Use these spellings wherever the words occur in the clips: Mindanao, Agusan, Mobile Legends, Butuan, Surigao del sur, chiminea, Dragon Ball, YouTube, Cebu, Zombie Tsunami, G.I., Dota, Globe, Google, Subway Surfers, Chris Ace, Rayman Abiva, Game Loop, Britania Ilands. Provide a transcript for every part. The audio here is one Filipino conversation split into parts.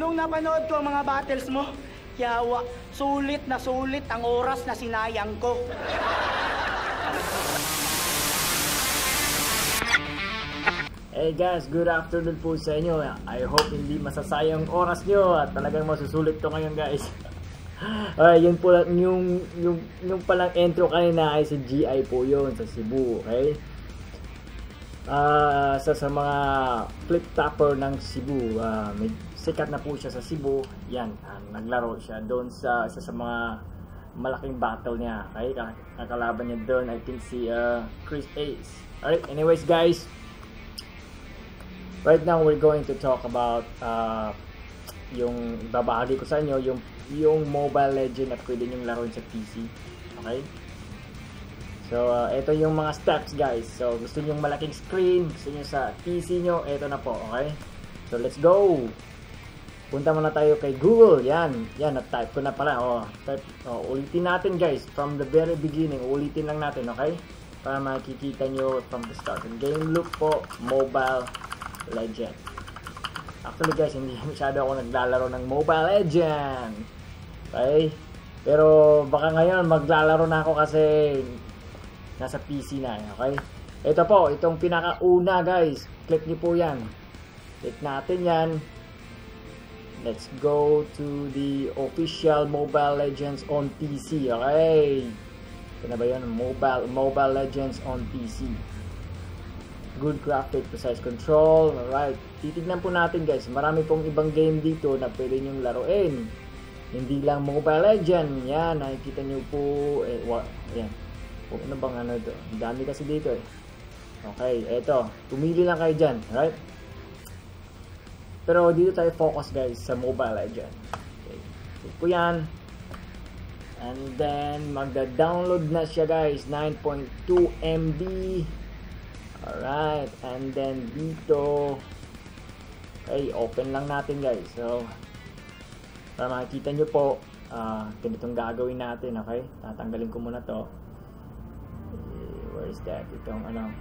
Nung napanood ko ang mga battles mo, yawa, sulit ang oras na sinayang ko. Hey guys, good afternoon po sa inyo. I hope hindi masasayang oras nyo at talagang masusulit to ngayon guys. Yun po lang, yung palang intro kanina ay si G.I. po yun sa Cebu, okay? Sa mga flip topper ng Cebu, may sikat na po siya sa Cebu. Yan, naglaro siya doon sa isa sa mga malaking battle niya, okay? Nakalaban niya doon, I think si Chris Ace. Alright, anyways guys, right now we're going to talk about yung babahagi ko sa inyo, yung Mobile Legend at pwede nyong laruin sa PC. Okay? So, ito yung mga steps guys. So, gusto nyong malaking screen, gusto nyo sa PC nyo, ito na po, okay? So, let's go! Punta muna tayo kay Google, yan. Yan, na-type ko na pala. Oh, type, oh, ulitin natin guys, from the very beginning, ulitin lang natin, okay? Para makikita nyo from the start. And Game Loop po, Mobile Legend. Actually guys, hindi masyado ako naglalaro ng Mobile Legend. Okay? Pero baka ngayon maglalaro na ako kasi nasa PC na, okay? Ito po, itong pinakauna guys. Click niyo po 'yan. Click natin 'yan. Let's go to the official Mobile Legends on PC, okay? Ito na ba 'yon? Mobile Legends on PC. Good graphic, precise control, alright. Titignan po natin guys, marami pong ibang game dito na pwede nyong laruin. Hindi lang Mobile Legends, yan, nakikita nyo po, yan. Kung ano bang ano ito, dami kasi dito eh. Okay, eto, pumili lang kayo dyan, alright. Pero dito tayo focus guys sa Mobile Legends. Okay, click po yan. And then, magda-download na siya guys, 9.2 MB. Alright, and then dito, okay, open lang natin guys. So, para makikita nyo po, ganitong gagawin natin, okay? Tatanggalin ko muna to. Where is that? Itong ano,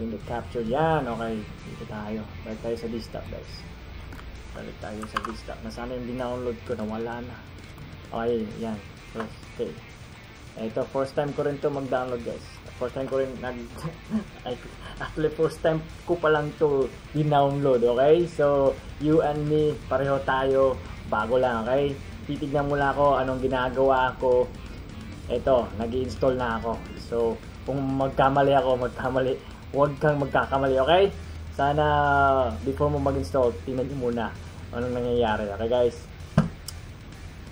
window capture yan, okay? Dito tayo, balik tayo sa desktop guys. Balik tayo sa desktop. Nasaan yung dinownload ko, nawala na. Okay, yan, first take. Ito, first time ko rin to mag-download guys. First time ko rin actually first time ko pa lang to i-download, okay? So, you and me, pareho tayo, bago lang, okay? Titignan mo lang ako anong ginagawa ko. Ito, nag-i-install na ako. So, kung magkamali ako, magkamali. Huwag kang magkakamali, okay? Sana, before mo mag-install, tingnan mo muna anong nangyayari, okay guys?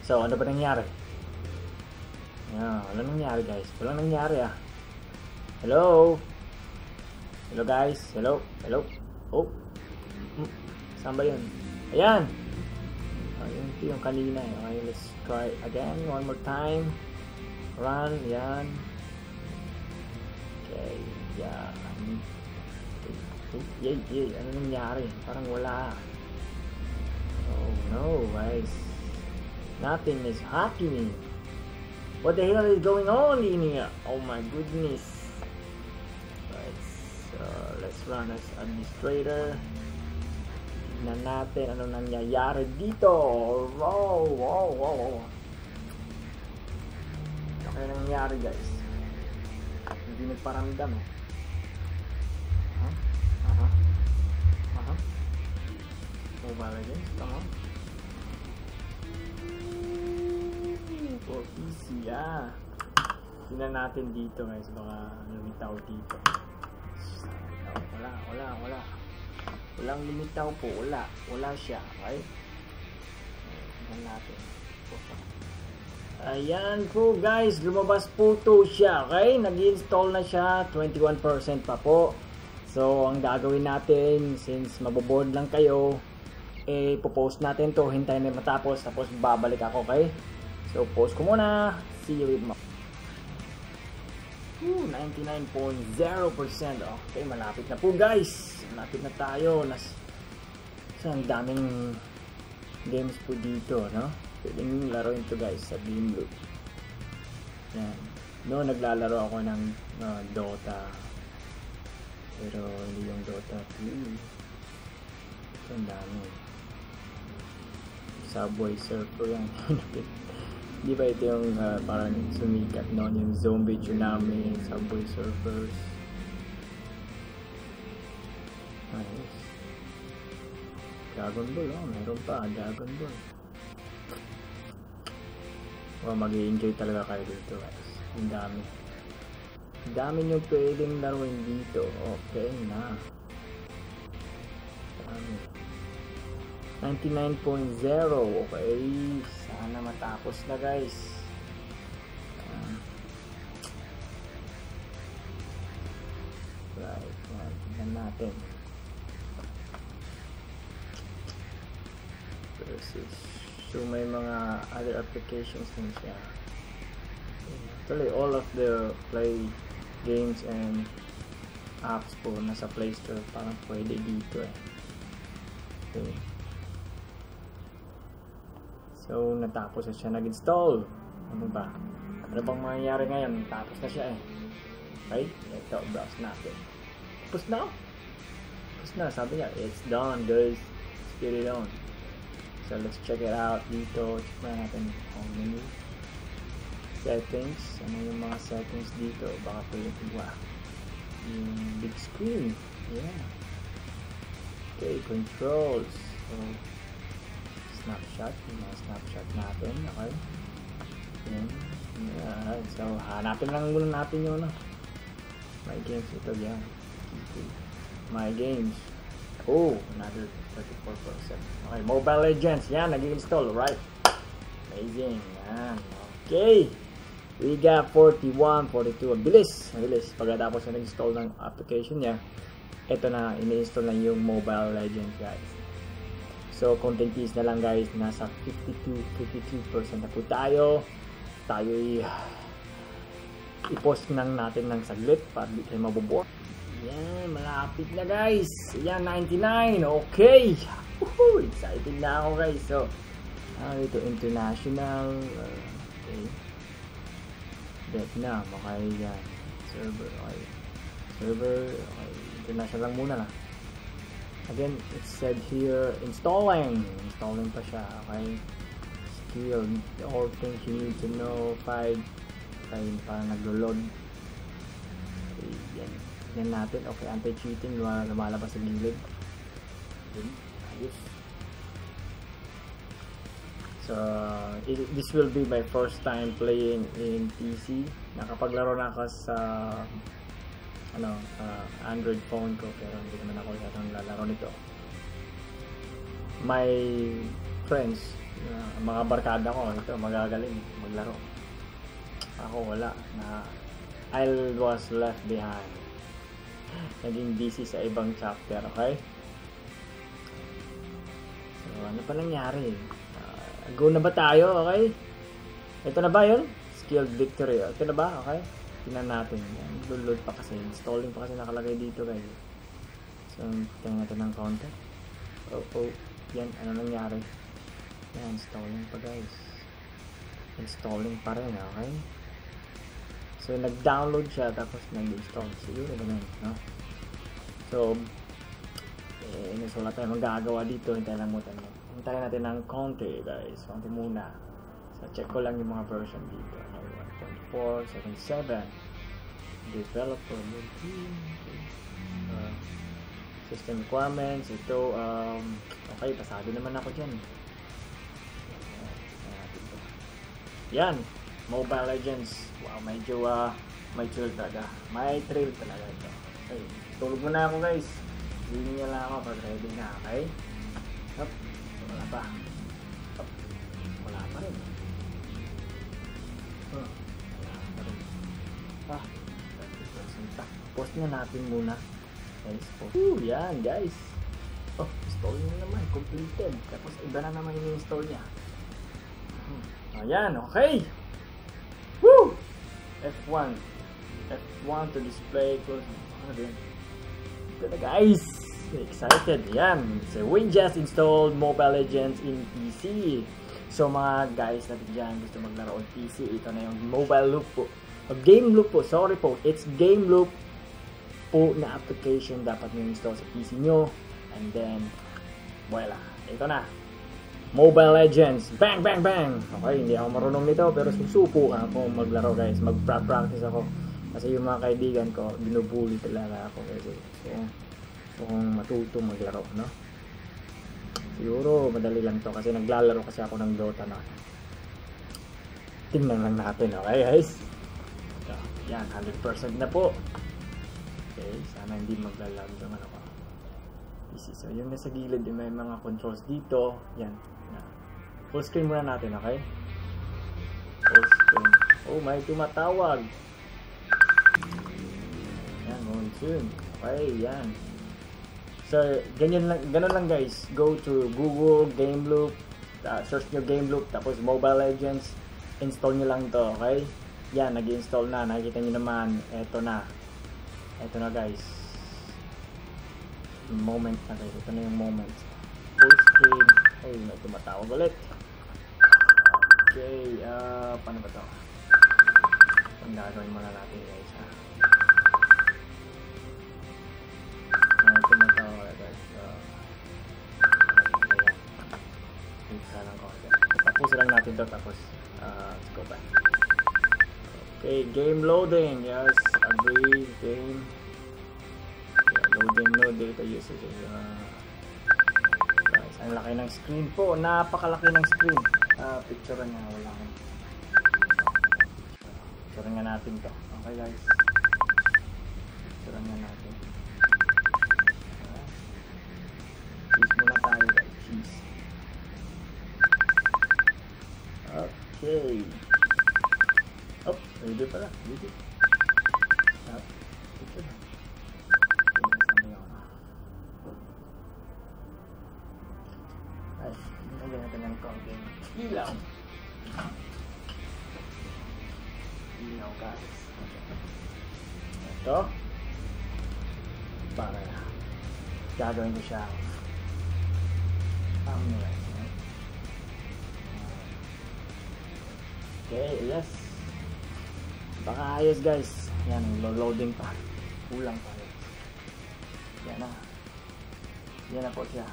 So, ano ba nangyayari? Yeah, wala nangyari guys, wala nangyari ah. Hello? Hello guys, hello, hello. Oh, saan ba yun? Ayan! Ayun ito yung kanina eh. Okay, let's try again, one more time. Run, ayan. Okay, yeah. Yay, yay, ano nangyari? Parang wala. Oh no guys, nothing is happening. What the hell is going on in here? Oh my goodness. Right, so let's run as administrator. Tignan natin ano nangyayari dito. Wow, wow, wow, wow. Ano nangyayari guys? Hindi nagparamdam eh. Mobile Legends, come on. For PC, ah. Tingnan natin dito guys, baka lumitaw dito. Wala, wala, wala. Walang lumitaw po, wala. Wala siya, okay? Tingnan natin. Ayan po guys, lumabas po to siya, okay? Nag-install na siya, 21% pa po. So, ang gagawin natin, since maboboard lang kayo, eh, popost natin to, hintayin na matapos, tapos babalik ako, okay? So, pause ko muna. See you with my... 99.0%. Okay, malapit na po guys. Malapit na tayo. So, ang daming games po dito, no? Pwede nyo laruin to guys sa Game Loop. Yan. No, naglalaro ako ng Dota. Pero, hindi yung Dota 3. So, ang dami. Subway Surfers yang hanapin. Di ba ito yung parang sumikat noon, yung Zombie Tsunami, Subway Surfers. Ayos. Dragon Ball, oh, meron pa, Dragon Ball. Oh, mag-i-enjoy talaga kayo dito guys. Ang dami. Ang dami nyo pwedeng laruin dito. Okay na. 99.0. Okay, sana matapos na guys. Right, tignan natin. Versus. So may mga other applications din siya. Actually all of the play games and apps po nasa Play Store, parang pwede dito eh. Okay. So, natapos na siya nag-install. Ano ba? Ano bang mangyayari ngayon? Natapos na siya eh. Okay? Ito, browse natin. Tapos na? Tapos na. Sabi niya, it's done guys. Let's get it on. So, let's check it out dito. Check na natin ang menu. Settings. Ano yung mga settings dito? Baka pwede tigwa. Yung big screen. Yeah. Okay, controls. So, snapshot, yung mga snapshot natin, okay. Ayan, alright, so hanapin lang muna natin yun, my games, ito yan, my games, oh, another 34%, okay, Mobile Legends, yan, nag-install, right, amazing, yan, okay, we got 41, 42, bilis, bilis, pagkatapos na nag-install ng application niya, ito na, ini-install na yung Mobile Legends, guys. So, content piece na lang guys, nasa 52% na po tayo. Tayo'y i-post nang natin ng saglit para di tayo mabubuo. Ayan, malapit na guys. Ayan, 99. Okay. Woohoo, excited na ako guys. So, ito international. Okay. Vietnam, okay yan. Server, okay. Server, okay. International lang muna lang. Again, it said here installing. Installing pa siya, okay? Skill, all things you need to know. 5. Okay, parang naglo-load. Okay, yan. Yan natin. Okay, anti-cheating. Lumalabas sa gilid. Okay, ayos. So, this will be my first time playing in PC. Nakapaglaro na ako sa... Android phone ko, pero hindi naman ako yatang lalaro nito. My friends, mga barkada ko, ito, magagaling, maglaro. Ako wala, na I was left behind. Naging busy sa ibang chapter, okay? So, ano pa nangyari? Go na ba tayo, okay? Ito na ba yun? Skilled victory, ito na ba, okay? Tingnan natin, download pa kasi, installing pa kasi nakalagay dito guys. So, tingnan natin ng konti. Oh, yan, ano nangyari? Yan, installing pa guys. Installing pa rin, okay? So, nag-download siya, tapos nag-install. Siguro ganun, no? So, nasulat tayo magagawa dito, hintayin lang muna. Hintayin natin ng konti guys, konti muna. So, check ko lang yung mga version dito. 477 developer system requirements ito okay pasado naman ako dyan yan Mobile Legends wow medyo may trail talaga ito okay tulog mo na ako guys hindi nyo lang ako pag ready na okay up wala pa up wala pa rin post na natin muna guys post yan guys oh install nyo naman completed tapos iba na naman yung install nya ayan okay woo F1 to display close ito na guys excited yan so we just installed Mobile Legends in PC so mga guys natin dyan gusto maglaro on PC ito na yung mobile loop po Game Loop po, sorry po, it's Game Loop po na application dapat nyo install sa PC nyo and then, voila, ito na Mobile Legends, bang bang bang. Okay, hindi ako marunong nito pero susuko ako maglaro guys, magpa-practice ako. Kasi yung mga kaibigan ko, binubuli talaga ako kasi yeah, kung matuto maglaro, no? Siguro madali lang to kasi naglalaro kasi ako ng Dota na. Tingnan lang natin, okay guys? So, yan, 100% na po. Okay, sana hindi maglalag yung ano ko. So, yung nasa gilid, yung may mga controls dito. Yan. Full screen muna natin, okay? Full screen. Oh, may tumatawag. Yan, monsoon. Okay, yan. So, ganyan lang, ganun lang guys. Go to Google, Game Loop. Search nyo Game Loop, tapos Mobile Legends. Install nyo lang to, okay? Yan, nag-install na. Nakikita nyo naman. Eto na. Eto na guys. Moment na guys. Ito na yung moment. Full screen. Ay, may tumatawag ulit. Okay. Paano ba ito? Ang gagawin mo na natin guys, ha? May tumatawag ulit guys. Tapos lang natin ito. Tapos. Let's go back. Okay, game loading. Yes, agree. Game. Yeah, loading, no data usage. Guys, ang laki ng screen po. Napakalaki ng screen. Picture nga, wala ko. Picture nga natin to. Okay guys. Picture nga natin. Cheese muna tayo guys. Cheese. Okay. Oh, ready pala. Ready. Picture na. Ay, nilagyan natin ng konting ilaw. Ilaw guys. Ito. Para gagawin ko siya. Thumbnail. Okay, yes. Baka ayos guys. Yan, loading pa. Kulang pa. Yan na. Yan na po siya.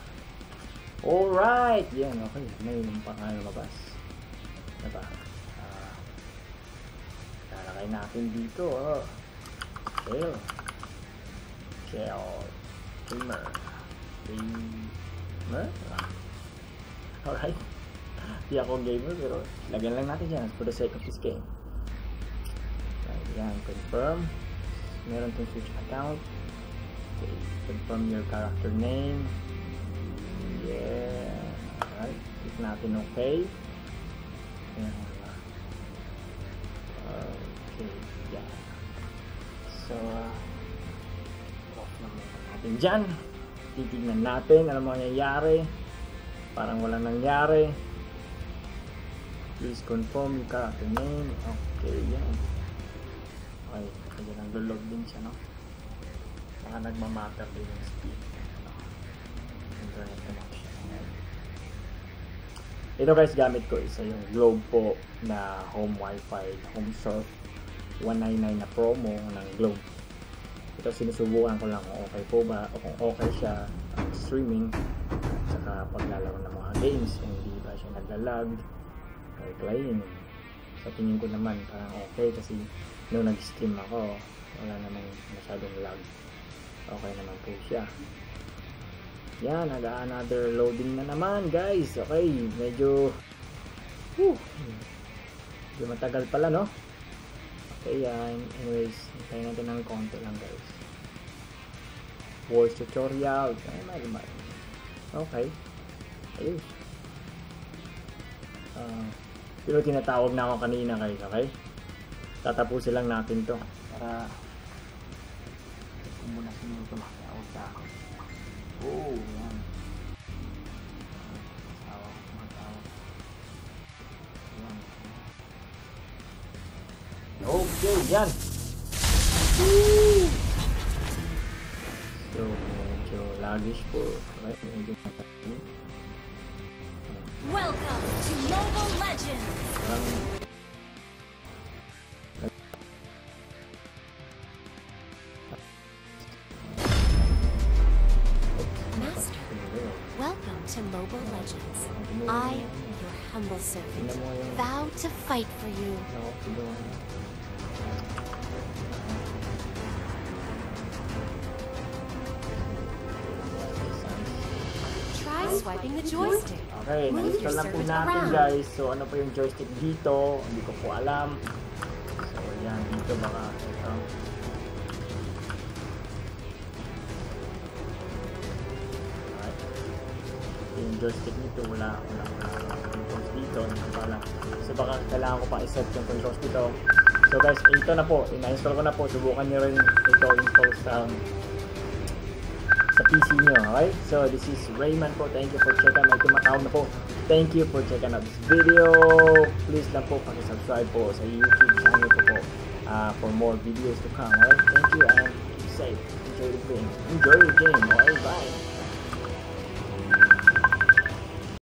Alright! Yan, okay. May pangano mabas. Diba? Talakay natin dito. Oh. Shell. Shell. Gamer. Gamer? Alright. Di ako gamer pero lagyan lang natin dyan for the sake of this game. Ayan, confirm. Meron tong switch account. Okay, confirm your character name. Yeah. Alright, click natin okay. Ayan. Okay, yeah. So, off naman natin dyan. Titignan natin, alam mo nangyayari. Parang walang nangyari. Please confirm yung character name. Okay, yan. Okay, kaya nag-log din siya, no? Baka nagmamatter din yung speed. Internet connection. Ito guys, gamit ko isa yung Globe po na home wifi, home surf 199 na promo ng Globe. Ito sinusubukan ko lang kung okay po ba, o kung okay siya streaming, saka paglalaro ng mga games, kung hindi ba siya naglalag. Client. Sa tingin ko naman parang okay kasi nung nag-stream ako wala naman masyadong lag, okay naman po siya. Yan, another loading na naman guys. Okay, medyo medyo matagal pala, no? Okay, yan. Anyways, hintayin natin ng konti lang guys. Voice tutorial. Ay, okay, ayos. Pero tinatawag na ako kanina guys, okay? Tatapusin lang natin to. Para kung muna sinuto makakawag sa ako. Oh, yan. Tawag, matawag. Yan. Okay, yan. Woo! So, medyo lagish po. Okay, medyo matawag. Welcome to Mobile Legends! Master, welcome to Mobile Legends. I, your humble servant, vow to fight for you. Try swiping the joystick. Okay, na-install lang po natin guys. So ano po yung joystick dito? Hindi ko po alam. So ayan, dito baka ito. Yung joystick nito wala controls dito, napalang. So baka kailangan ko pa i-set yung controls dito. So guys, ito na po, ina-install ko na po. Subukan niyo rin ito install sa PC niyo, alright? So this is Rayman po. Thank you for checking out. May tumataw na po. Thank you for checking out this video. Please lang po paki-subscribe po sa YouTube channel ko po for more videos to come, alright? Thank you and keep safe. Enjoy the game. Alright, bye.